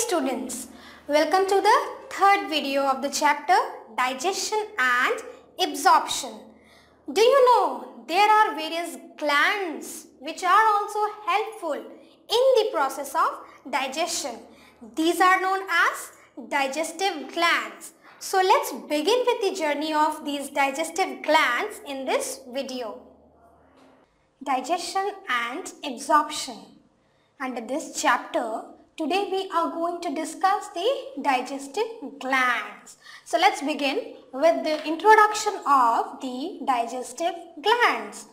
Students, welcome to the third video of the chapter Digestion and Absorption. Do you know there are various glands which are also helpful in the process of digestion. These are known as digestive glands. So let's begin with the journey of these digestive glands in this video. Digestion and Absorption. Under this chapter, today we are going to discuss the digestive glands. So let's begin with the introduction of the digestive glands.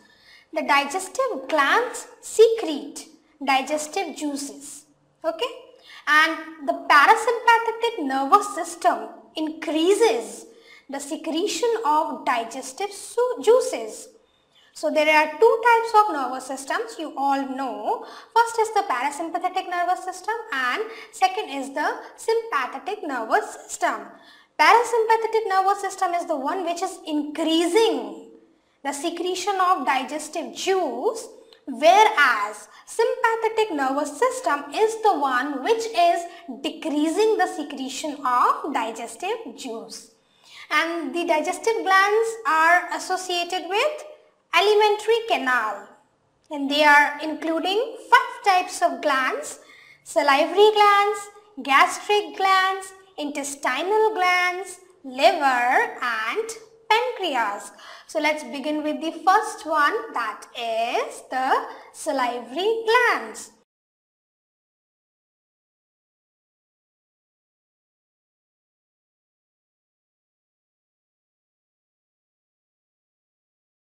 The digestive glands secrete digestive juices. Okay? And the parasympathetic nervous system increases the secretion of digestive juices. So there are two types of nervous systems, you all know. First is the parasympathetic nervous system and second is the sympathetic nervous system. Parasympathetic nervous system is the one which is increasing the secretion of digestive juice, whereas sympathetic nervous system is the one which is decreasing the secretion of digestive juice. And the digestive glands are associated with alimentary canal, and they are including 5 types of glands: salivary glands, gastric glands, intestinal glands, liver and pancreas. So let's begin with the first one, that is the salivary glands.